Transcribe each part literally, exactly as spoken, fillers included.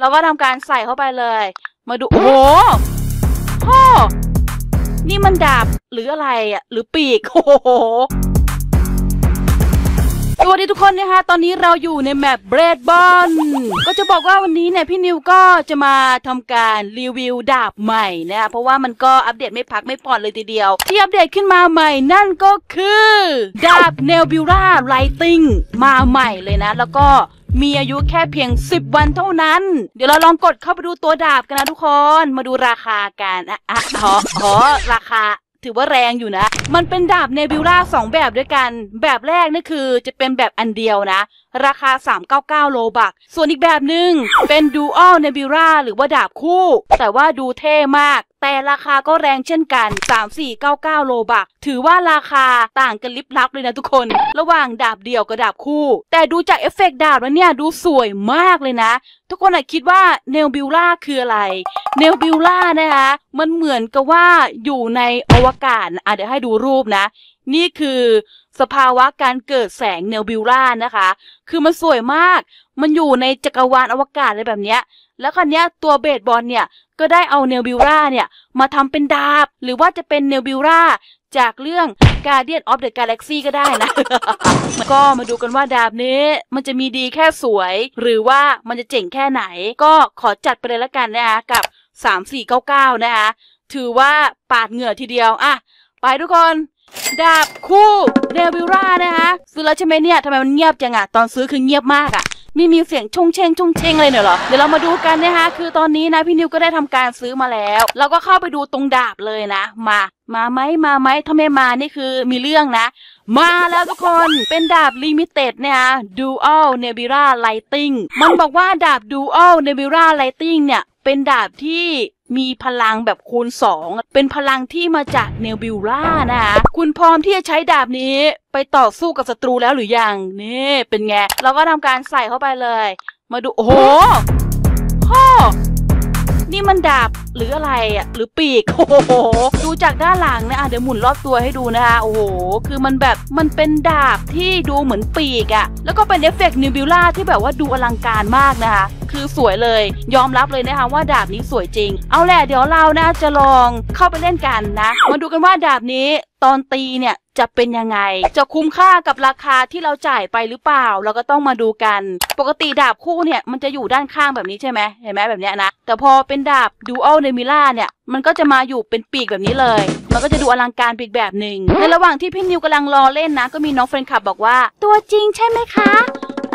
เราก็ทำการใส่เข้าไปเลยมาดูโอ้โหพ่อนี่มันดาบหรืออะไรอ่ะหรือปีกโอ้โหสวัสดีทุกคนนะคะตอนนี้เราอยู่ในแมปเบรดบอนก็จะบอกว่าวันนี้เนี่ยพี่นิวก็จะมาทำการรีวิวดาบใหม่นะคะเพราะว่ามันก็อัปเดตไม่พักไม่ผ่อนเลยทีเดียวที่อัปเดตขึ้นมาใหม่นั่นก็คือดาบ Nebula Lighting มาใหม่เลยนะแล้วก็มีอายุแค่เพียงสิบวันเท่านั้นเดี๋ยวเราลองกดเข้าไปดูตัวดาบกันนะทุกคนมาดูราคากันอ่ะอ่ะขอขอราคาถือว่าแรงอยู่นะมันเป็นดาบเนบิวล่าสองแบบด้วยกันแบบแรกนี่คือจะเป็นแบบอันเดียวนะราคาสามร้อยเก้าสิบเก้าโลบักส่วนอีกแบบหนึ่งเป็น Dual Nebula หรือว่าดาบคู่แต่ว่าดูเท่มากแต่ราคาก็แรงเช่นกันสามพันสี่ร้อยเก้าสิบเก้าโลบักถือว่าราคาต่างกันลิบลับเลยนะทุกคนระหว่างดาบเดี่ยวกับดาบคู่แต่ดูจากเอฟเฟกต์ดาบแล้วเนี่ยดูสวยมากเลยนะทุกคนอาจคิดว่า Nebula คืออะไร Nebula นะคะมันเหมือนกับว่าอยู่ในอวกาศอ่ะเดี๋ยวให้ดูรูปนะนี่คือสภาวะการเกิดแสงเนบิวล่านะคะคือมันสวยมากมันอยู่ในจักรวาลอวกาศอะไรแบบเนี้ยแล้วคราวเนี้ยตัวเบสบอลเนี่ยก็ได้เอาเนบิวล่าเนี่ยมาทำเป็นดาบหรือว่าจะเป็นเนบิวล่าจากเรื่อง Guardian of the Galaxy ก็ได้นะ ก็มาดูกันว่าดาบนี้มันจะมีดีแค่สวยหรือว่ามันจะเจ๋งแค่ไหนก็ขอจัดไปเลยละกันนะคะกับสามพันสี่ร้อยเก้าสิบเก้านะคะถือว่าปาดเหงื่อทีเดียวอ่ะไปทุกคนดาบคู่เนบิวล่านะคะซื้อแล้วใช่ไหมเนี่ยทำไมมันเงียบจังอะตอนซื้อคือเงียบมากอะไม่มีเสียงชงเชงชงเชงเลยเนี่ยหรอเดี๋ยวเรามาดูกันนะคะคือตอนนี้นะพี่นิวก็ได้ทำการซื้อมาแล้วเราก็เข้าไปดูตรงดาบเลยนะมามาไหมมาไหมถ้าไม่มานี่คือมีเรื่องนะมาแล้วทุกคนเป็นดาบลิมิเต็ดเนี่ย Dual Nebula Lighting มันบอกว่าดาบ Dual Nebula Lighting เนี่ยเป็นดาบที่มีพลังแบบคูณสองเป็นพลังที่มาจากเนบิวล่านะคะคุณพร้อมที่จะใช้ดาบนี้ไปต่อสู้กับศัตรูแล้วหรือยังนี่เป็นไงเราก็ทำการใส่เข้าไปเลยมาดูโอ้โหพ่อนี่มันดาบหรืออะไรอ่ะหรือปีกโอ้โหดูจากด้านหลังนะอ่ะเดี๋ยวหมุนรอบตัวให้ดูนะคะโอ้โหคือมันแบบมันเป็นดาบที่ดูเหมือนปีกอ่ะแล้วก็เป็นเอฟเฟกต์เนบิวล่าที่แบบว่าดูอลังการมากนะคะคือสวยเลยยอมรับเลยนะคะว่าดาบนี้สวยจริงเอาแหละเดี๋ยวเรานะจะลองเข้าไปเล่นกันนะมาดูกันว่าดาบนี้ตอนตีเนี่ยจะเป็นยังไงจะคุ้มค่ากับราคาที่เราจ่ายไปหรือเปล่าเราก็ต้องมาดูกันปกติดาบคู่เนี่ยมันจะอยู่ด้านข้างแบบนี้ใช่ไหมเห็นไหมแบบนี้นะแต่พอเป็นดาบ Dual Nebula เนี่ยมันก็จะมาอยู่เป็นปีกแบบนี้เลยมันก็จะดูอลังการปีกแบบหนึ่งในระหว่างที่พี่นิวกำลังรอเล่นนะก็มีน้องแฟนคลับบอกว่าตัวจริงใช่ไหมคะ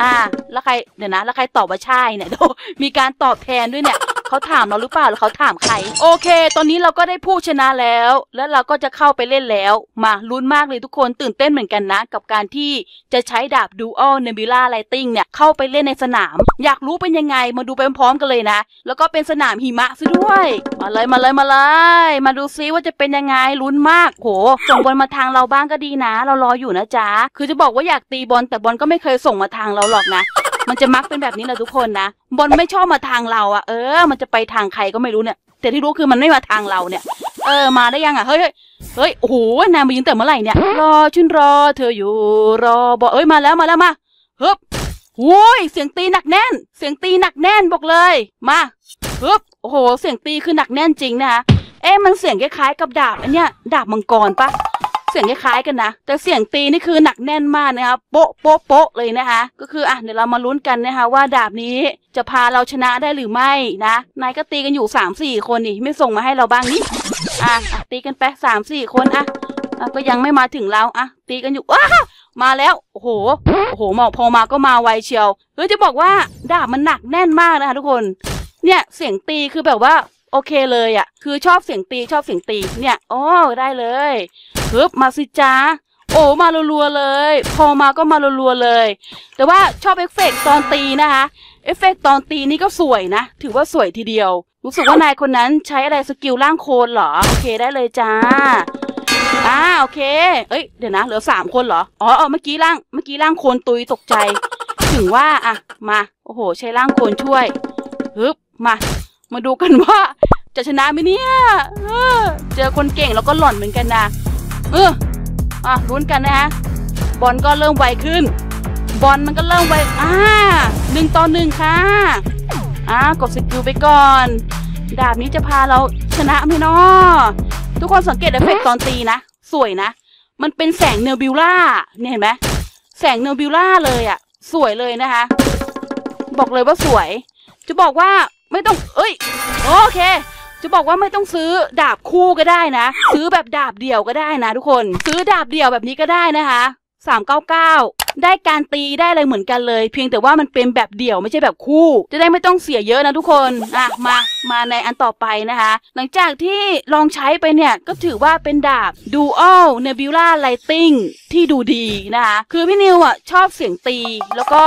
อ่าแล้วใครเดี๋ยวนะแล้วใครตอบว่าใช่เนี่ยโดมีการตอบแทนด้วยเนี่ยเขาถามเราหรือเปล่าหรือเขาถามใครโอเคตอนนี้เราก็ได้ผู้ชนะแล้วแล้วเราก็จะเข้าไปเล่นแล้วมาลุ้นมากเลยทุกคนตื่นเต้นเหมือนกันนะกับการที่จะใช้ดาบ Dual Nebula Lighting เนี่ยเข้าไปเล่นในสนามอยากรู้เป็นยังไงมาดูไปพร้อมกันเลยนะแล้วก็เป็นสนามหิมะซะด้วยมาเลยมาเลยมาเลยมาดูซิว่าจะเป็นยังไงลุ้นมากโหส่งบอลมาทางเราบ้างก็ดีนะเรารออยู่นะจ๊ะคือจะบอกว่าอยากตีบอลแต่บอลก็ไม่เคยส่งมาทางเราหรอกนะมันจะมักเป็นแบบนี้แหละทุกคนนะบอลไม่ชอบมาทางเราอ่ะเออมันจะไปทางใครก็ไม่รู้เนี่ยแต่ที่รู้คือมันไม่มาทางเราเนี่ยเออมาได้ยังอ่ะเฮ้ยเฮ้ยโอ้โหนายมายิงแต่เมื่อไหร่เนี่ยรอชุนรอเธออยู่รอบอลเอ้ยมาแล้วมาแล้วมาฮึบโอ้ยเสียงตีหนักแน่นเสียงตีหนักแน่นบอกเลยมาฮึบโอ้โหเสียงตีคือหนักแน่นจริงนะคะเอ๊ะมันเสียงคล้ายๆกับดาบอันเนี้ยดาบมังกรปะเสียงคล้ายๆกันนะแต่เสียงตีนี่คือหนักแน่นมากนะครับโป๊ะโป๊ะโป๊ะเลยนะคะก็คืออ่ะเดี๋ยวเรามาลุ้นกันนะคะว่าดาบนี้จะพาเราชนะได้หรือไม่นะนายก็ตีกันอยู่สามสี่คนนี่ไม่ส่งมาให้เราบ้างนี่อ่ะตีกันไปสามสี่คนอ่ะก็ยังไม่มาถึงเราอ่ะตีกันอยู่อ้ามาแล้วโอ้โหโอ้โหหมอกพอมาก็มาไวเชียวเฮ้ยจะบอกว่าดาบมันหนักแน่นมากนะคะทุกคนเนี่ยเสียงตีคือแบบว่าโอเคเลยอ่ะคือชอบเสียงตีชอบเสียงตีเนี่ยโอ้ได้เลยฮึบมาสิจ้าโอ้มาลัวๆเลยพอมาก็มาลัวๆเลยแต่ว่าชอบเอฟเฟกต์ตอนตีนะคะเอฟเฟกต์ตอนตีนี่ก็สวยนะถือว่าสวยทีเดียวรู้สึกว่านายคนนั้นใช้อะไรสกิลล่างโคลนเหรอโอเคได้เลยจ้าอ่าโอเคเอ้ยเดี๋ยวนะเหลือสามคนเหรออ๋อเมื่อกี้ล่างเมื่อกี้ล่างโคลนตุยตกใจถึงว่าอ่ะมาโอ้โหใช้ล่างโคลนช่วยฮึบมามาดูกันว่าจะชนะไหมเนี่ยเจอคนเก่งแล้วก็หล่อนเหมือนกันนะเอออ่ะลุ้นกันนะฮะบอลก็เริ่มไวขึ้นบอลมันก็เริ่มไวอ่าหนึ่งต่อหนึ่งค่ะ อ่ากดสกิลไปก่อนดาบนี้จะพาเราชนะไหมเนาะทุกคนสังเกตเอฟเฟกต์ตอนตีนะสวยนะมันเป็นแสงเนบิวล่าเนี่ยเห็นไหมแสงเนบิวล่าเลยอ่ะสวยเลยนะคะบอกเลยว่าสวยจะบอกว่าไม่ต้องเอ้ยโอเคจะบอกว่าไม่ต้องซื้อดาบคู่ก็ได้นะซื้อแบบดาบเดี่ยวก็ได้นะทุกคนซื้อดาบเดี่ยวแบบนี้ก็ได้นะคะสามเก้าเก้าได้การตีได้อะไรเหมือนกันเลยเพียงแต่ว่ามันเป็นแบบเดี่ยวไม่ใช่แบบคู่จะได้ไม่ต้องเสียเยอะนะทุกคนอ่ะมามาในอันต่อไปนะคะหลังจากที่ลองใช้ไปเนี่ยก็ถือว่าเป็นดาบ Dual Nebula Lighting ที่ดูดีนะคะคือพี่นิวอ่ะชอบเสียงตีแล้วก็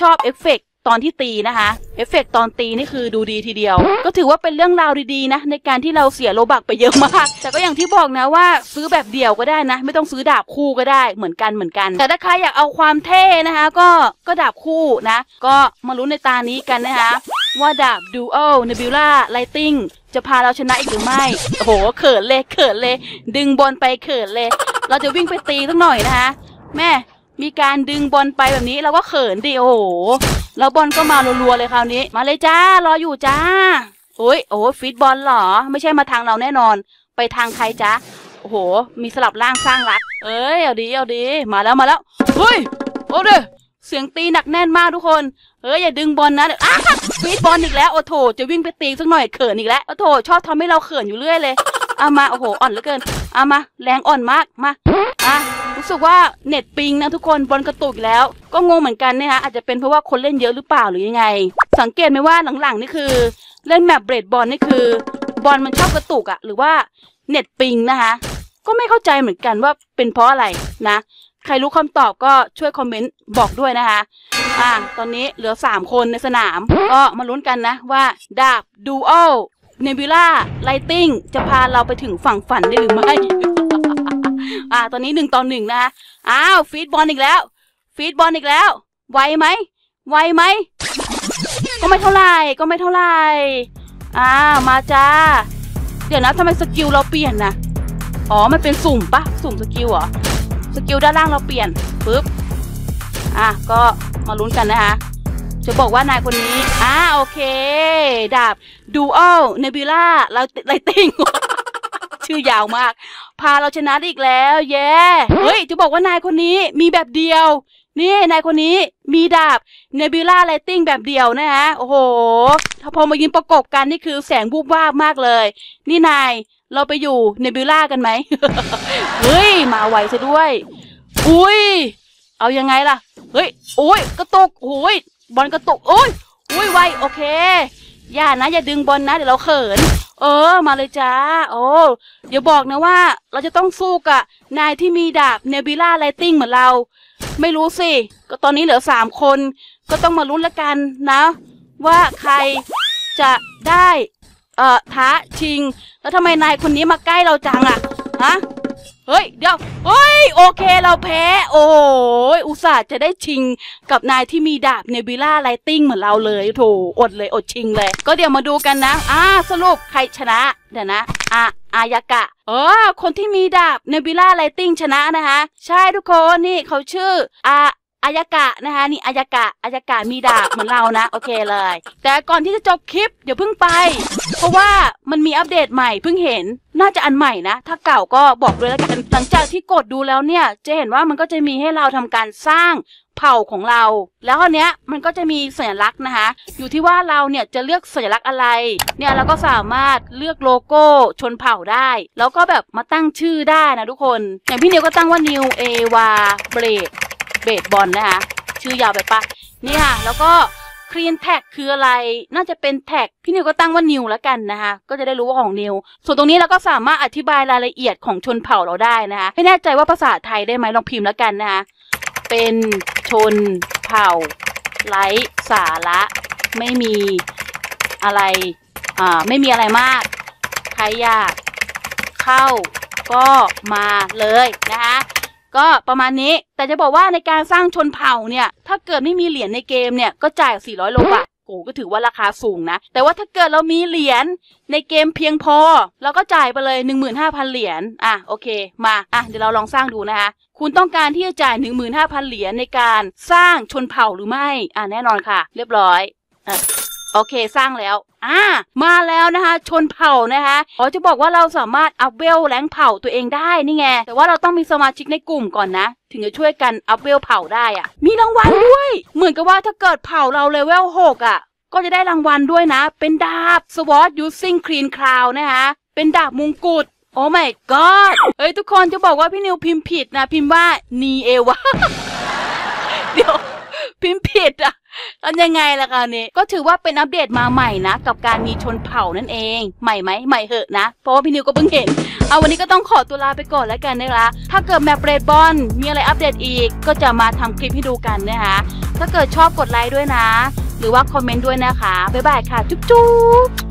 ชอบเอฟเฟกต์ตอนที่ตีนะคะเอฟเฟกต์ตอนตีนี่คือดูดีทีเดียวก็ถือว่าเป็นเรื่องราวดีๆนะในการที่เราเสียโลบักไปเยอะมากแต่ก็อย่างที่บอกนะว่าซื้อแบบเดี่ยวก็ได้นะไม่ต้องซื้อดาบคู่ก็ได้เหมือนกันเหมือนกันแต่ถ้าใครอยากเอาความเท่นะคะก็ก็ดาบคู่นะก็มาลุ้นในตานี้กันนะคะว่าดาบ Dual Nebula Lighting จะพาเราชนะอีกหรือไม่โอ้โหเขินเลยเขินเลยดึงบอลไปเขินเลยเราจะวิ่งไปตีสักหน่อยนะคะแม่มีการดึงบอลไปแบบนี้เราก็เขินดิโอ้โหแล้วบอลก็มารัวๆเลยคราวนี้มาเลยจ้ารออยู่จ้าโอ้ยโอ้ฟีดบอลเหรอไม่ใช่มาทางเราแน่นอนไปทางใครจ้าโอ้โหมีสลับล่างสร้างรักเอ้ยเอาดีเอาดีมาแล้วมาแล้วเฮ้ยโอ้เด้อเสียงตีหนักแน่นมากทุกคนเอ้ยอย่าดึงบอลนะอ้าฟีดบอลอีกแล้วโอ้โถจะวิ่งไปตีสักหน่อยเขินอีกแล้วโอ้โถชอบทำให้เราเขินอยู่เรื่อยเลยเอามาโอ้โหอ่อนเหลือเกินเอามาแรงอ่อนมากมาอ่ะรู้สึกว่าเน็ตปิงนะทุกคนบอลกระตุกแล้วก็งงเหมือนกันนะคะอาจจะเป็นเพราะว่าคนเล่นเยอะหรือเปล่าหรือยังไงสังเกตไหมว่าหลังๆนี่คือเล่นแมปเบรดบอลนี่คือบอลมันชอบกระตุกอะหรือว่าเน็ตปิงนะคะก็ไม่เข้าใจเหมือนกันว่าเป็นเพราะอะไรนะใครรู้คำตอบก็ช่วยคอมเมนต์บอกด้วยนะคะอ่ะตอนนี้เหลือสามคนในสนามก็มาลุ้นกันนะว่าดาบ Dual Nebula Lighting จะพาเราไปถึงฝั่งฝันได้หรือไม่อ่าตอนนี้หนึ่งต่อหนึ่งนะอ้าวฟีดบอลอีกแล้วฟีดบอลอีกแล้วไวไหมไวไหมก็ไม่เท่าไหร่ก็ไม่เท่าไหร่อ่ามาจ้าเดี๋ยวนะทำไมสกิลเราเปลี่ยนนะอ๋อมันเป็นสุ่มปะสุ่มสกิลเหรอสกิลด้านล่างเราเปลี่ยนปึ๊บอ่ะก็มาลุ้นกันนะคะจะบอกว่านายคนนี้อ่าโอเคดาบ Dual Nebula Lighting ชื่อยาวมากพาเราชนะได้อีกแล้วแย่เฮ้ยจะบอกว่านายคนนี้มีแบบเดียวนี่นายคนนี้มีดาบ Nebula Lighting แบบเดียวนะฮะโอ้โหถ้าพอมายืนประกบกันนี่คือแสงวูบวาบมากเลยนี่นายเราไปอยู่ Nebula กันไหม เฮ้ยมาไวซะด้วยอุ้ยเอายังไงล่ะเฮ้ยโอ้ยกระตุกโอ้ยบอลกระตุกโอ้ยอุ้ยไวโอเคอย่านะอย่าดึงบอลนะเดี๋ยวเราเขินเออมาเลยจ้าโอ้เดี๋ยวบอกนะว่าเราจะต้องสู้กับนายที่มีดาบ Nebula Lighting เหมือนเราไม่รู้สิก็ตอนนี้เหลือสามคนก็ต้องมาลุ้นละกันนะว่าใครจะได้เอ่อท้าชิงแล้วทำไมนายคนนี้มาใกล้เราจังอะฮะเฮ้ยเดี๋ยวเฮ้ยโอเคเราแพ้โอ้ยอุตส่าห์จะได้ชิงกับนายที่มีดาบ Nebula Lighting เหมือนเราเลยโถอดเลยอดชิงเลยก็เดี๋ยวมาดูกันนะอ่าสรุปใครชนะเดี๋ยวนะอ่ะอายากะเออคนที่มีดาบ Nebula Lighting ชนะนะคะใช่ทุกคนนี่เขาชื่ออาอายากะนะคะนี่อายากะอายากะมีดาบเหมือนเรานะโอเคเลยแต่ก่อนที่จะจบคลิปเดี๋ยวเพิ่งไปเพราะว่ามันมีอัปเดตใหม่เพิ่งเห็นน่าจะอันใหม่นะถ้าเก่าก็บอกด้วยแล้วกันหลังจากที่กดดูแล้วเนี่ยจะเห็นว่ามันก็จะมีให้เราทำการสร้างเผ่าของเราแล้วอันเนี้ยมันก็จะมีสัญลักษณ์นะคะอยู่ที่ว่าเราเนี่ยจะเลือกสัญลักษณ์อะไรเนี่ยเราก็สามารถเลือกโลโก้ชนเผ่าได้แล้วก็แบบมาตั้งชื่อได้นะทุกคนอย่างพี่นิวก็ตั้งว่านิวเอวาเบรดเบสบอลนะคะชื่อยาวไปปะนี่ค่ะแล้วก็คลีนแท็กคืออะไรน่าจะเป็นแท็กพี่นิวก็ตั้งว่านิวแล้วกันนะคะก็จะได้รู้ว่าของนิวส่วนตรงนี้เราก็สามารถอธิบายรายละเอียดของชนเผ่าเราได้นะคะไม่แน่ใจว่าภาษาไทยได้ไหมลองพิมพ์แล้วกันนะคะเป็นชนเผ่าไร้สาระไม่มีอะไรอ่าไม่มีอะไรมากใครอยากเข้าก็มาเลยนะคะก็ประมาณนี้แต่จะบอกว่าในการสร้างชนเผ่าเนี่ยถ้าเกิดไม่มีเหรียญในเกมเนี่ยก็จ่ายสี่ร้อยโลบาทโอ้ก็ถือว่าราคาสูงนะแต่ว่าถ้าเกิดเรามีเหรียญในเกมเพียงพอเราก็จ่ายไปเลย หนึ่งหมื่นห้าพัน เหรียญอ่ะโอเคมาอ่ะเดี๋ยวเราลองสร้างดูนะคะคุณต้องการที่จะจ่าย หนึ่งหมื่นห้าพัน เหรียญในการสร้างชนเผ่าหรือไม่อ่ะแน่นอนค่ะเรียบร้อยอ่ะ โอเคสร้างแล้วอ่ามาแล้วนะคะชนเผ่านะคะอ๋อจะบอกว่าเราสามารถอัพเวลแรงเผ่าตัวเองได้นี่ไงแต่ว่าเราต้องมีสมาชิกในกลุ่มก่อนนะถึงจะช่วยกันอัพเวลเผ่าได้อ่ะมีรางวัลด้วยเหมือนกับว่าถ้าเกิดเผ่าเราเลเวลหกอ่ะก็จะได้รางวัลด้วยนะเป็นดาบ Sword Using Clean Cloud นะคะเป็นดาบมงกุฎโอ้ my god เฮ้ยทุกคนจะบอกว่าพี่นิวพิมพ์ผิดนะพิมพ์ว่านีเอวะเดี๋ยวพิมพ์ผิดอ่ะแล้วยังไงล่ะคะเนี่ยก็ถือว่าเป็นอัปเดตมาใหม่นะกับการมีชนเผ่านั่นเองใหม่ไหมใหม่เหอะนะเพราะว่าพี่นิวก็เพิ่งเห็นเอาวันนี้ก็ต้องขอตัวลาไปก่อนแล้วกันนะคะถ้าเกิดแมปเรดบอลมีอะไรอัปเดตอีกก็จะมาทำคลิปให้ดูกันนะคะถ้าเกิดชอบกดไลค์ด้วยนะหรือว่าคอมเมนต์ด้วยนะคะบ๊ายบายค่ะจุ๊บ